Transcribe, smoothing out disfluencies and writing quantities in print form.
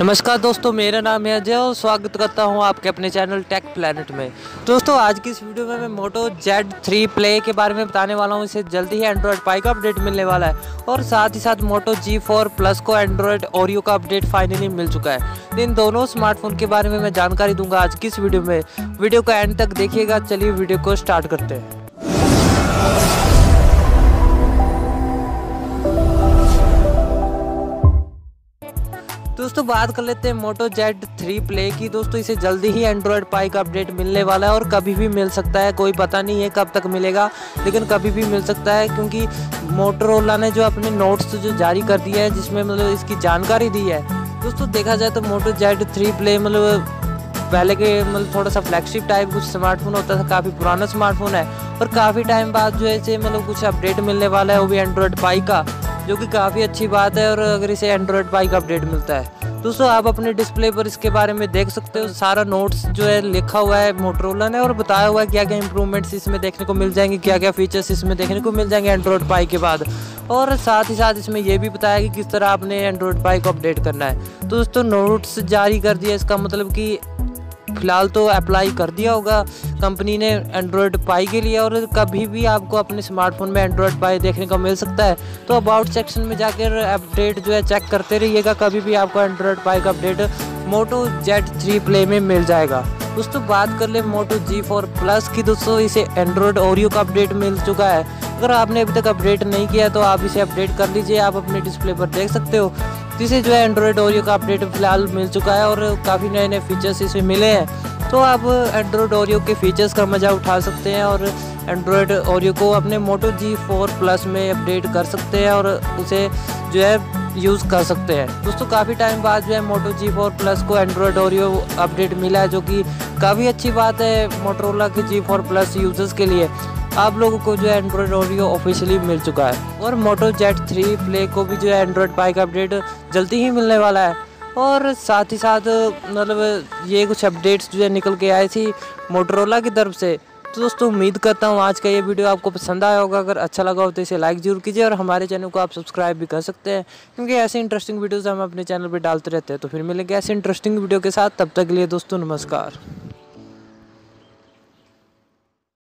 नमस्कार दोस्तों, मेरा नाम है अजय और स्वागत करता हूं आपके अपने चैनल टेक प्लैनेट में। दोस्तों आज की इस वीडियो में मैं मोटो Z3 Play के बारे में बताने वाला हूं। इसे जल्दी ही एंड्रॉयड पाई का अपडेट मिलने वाला है और साथ ही साथ मोटो G4 Plus को एंड्रॉयड Oreo का अपडेट फाइनली मिल चुका है। इन दोनों स्मार्टफोन के बारे में मैं जानकारी दूंगा आज की इस वीडियो में। वीडियो को एंड तक देखिएगा। चलिए वीडियो को स्टार्ट करते हैं। दोस्तों बात कर लेते हैं मोटो Z3 Play की। दोस्तों इसे जल्दी ही एंड्रॉयड पाई का अपडेट मिलने वाला है और कभी भी मिल सकता है, कोई पता नहीं है कब तक मिलेगा, लेकिन कभी भी मिल सकता है क्योंकि मोटोरोला ने जो अपने नोट्स जो जारी कर दिए हैं जिसमें मतलब इसकी जानकारी दी है। दोस्तों देखा जाए तो मोटो Z3 Play मतलब पहले के मतलब थोड़ा सा फ्लैगशिप टाइप कुछ स्मार्टफोन होता था, काफ़ी पुराना स्मार्टफोन है और काफ़ी टाइम बाद जो है इसे मतलब कुछ अपडेट मिलने वाला है, वो भी एंड्रॉयड पाई का, जो कि काफ़ी अच्छी बात है। और अगर इसे एंड्रॉयड पाई का अपडेट मिलता है दोस्तों आप अपने डिस्प्ले पर इसके बारे में देख सकते हो। सारा नोट्स जो है लिखा हुआ है मोटोरोला ने और बताया हुआ है क्या क्या इंप्रूवमेंट्स इसमें देखने को मिल जाएंगे, क्या क्या फीचर्स इसमें देखने को मिल जाएंगे एंड्रॉयड पाई के बाद। और साथ ही साथ इसमें यह भी बताया कि किस तरह आपने एंड्रॉयड पाई को अपडेट करना है। तो दोस्तों नोट्स जारी कर दिया, इसका मतलब कि फिलहाल तो अप्लाई कर दिया होगा कंपनी ने एंड्रॉयड पाई के लिए और कभी भी आपको अपने स्मार्टफोन में एंड्रॉयड पाई देखने को मिल सकता है। तो अबाउट सेक्शन में जाकर अपडेट जो है चेक करते रहिएगा, कभी भी आपको एंड्रॉयड पाई का अपडेट मोटो Z3 Play में मिल जाएगा। दोस्तों बात कर ले मोटो G4 Plus की। दोस्तों इसे एंड्रॉयड Oreo का अपडेट मिल चुका है। अगर आपने अभी तक अपडेट नहीं किया तो आप इसे अपडेट कर लीजिए, आप अपने डिस्प्ले पर देख सकते हो। जिसे जो है एंड्रॉयड Oreo का अपडेट फिलहाल मिल चुका है और काफ़ी नए नए फीचर्स इसमें मिले हैं, तो आप एंड्रॉयड Oreo के फीचर्स का मज़ा उठा सकते हैं और एंड्रॉयड Oreo को अपने मोटो G4 Plus में अपडेट कर सकते हैं और उसे जो है यूज़ कर सकते हैं। दोस्तों काफ़ी टाइम बाद जो है मोटो G4 Plus को एंड्रॉयड Oreo अपडेट मिला है, जो कि काफ़ी अच्छी बात है मोटोरोला के G4 Plus यूज़र्स के लिए। आप लोगों को जो है एंड्रॉयड Oreo ऑफिशियली मिल चुका है और मोटो Z3 Play को भी जो है एंड्रॉयड पाई का अपडेट जल्दी ही मिलने वाला है। और साथ ही साथ मतलब ये कुछ अपडेट्स जो है निकल के आई थी मोटोरोला की तरफ से। तो दोस्तों उम्मीद करता हूँ आज का ये वीडियो आपको पसंद आया होगा। अगर अच्छा लगा हो तो इसे लाइक ज़रूर कीजिए और हमारे चैनल को आप सब्सक्राइब भी कर सकते हैं क्योंकि ऐसे इंटरेस्टिंग वीडियोज़ हम अपने चैनल पर डालते रहते हैं। तो फिर मिलेंगे ऐसे इंटरेस्टिंग वीडियो के साथ, तब तक के लिए दोस्तों नमस्कार।